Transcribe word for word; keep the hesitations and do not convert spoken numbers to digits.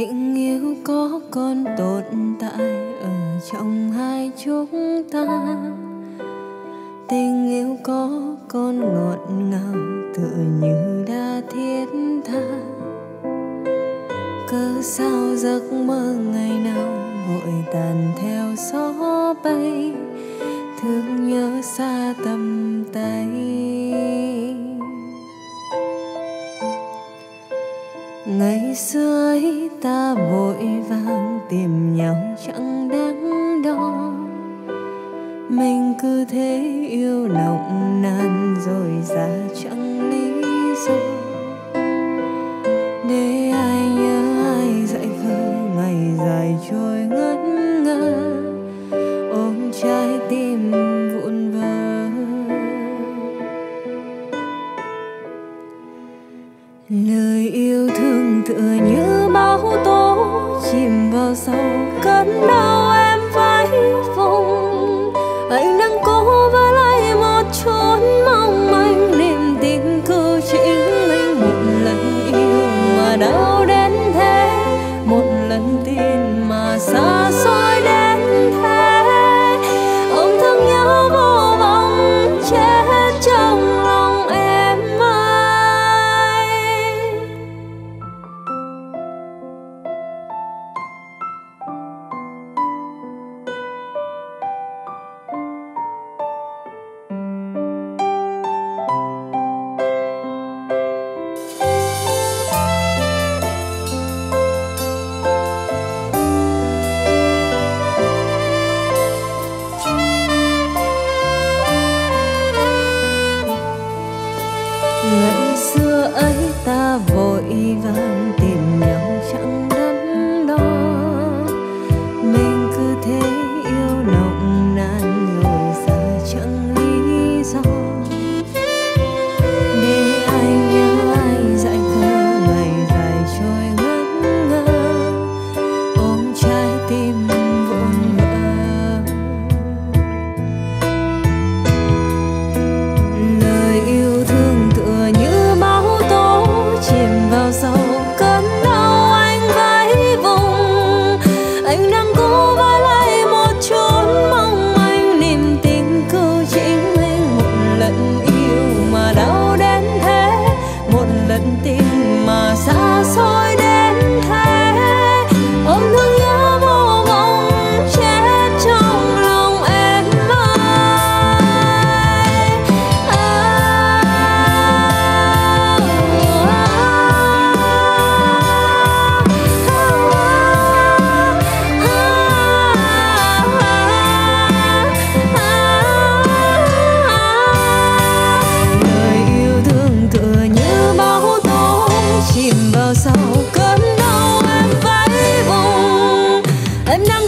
tình yêu có còn tồn tại ở trong hai chúng ta, tình yêu có còn ngọt ngào tựa như đã thiết tha. Cớ sao giấc mơ ngày nào vội tàn theo gió bay, thương nhớ xa tầm tay. Ngày xưa ấy ta vội vàng tìm nhau chẳng đáng đo, mình cứ thế yêu nồng nàn rồi ra chẳng lý do. Để ai nhớ ai dại khờ, ngày dài trôi ngất ngơ, ôm trái tim vụn vỡ. Lời yêu thương tựa như bão tố chìm vào sâu cơn đau em phải vùng. Anh đang cố vơ lại một chốn mong manh, niềm tin cứ chính mình. Một lần yêu mà đau đến thế, một lần tin mà xa xôi đến thế. Ôm thương nhớ vô vọng chết trong lòng em ơi. I'm not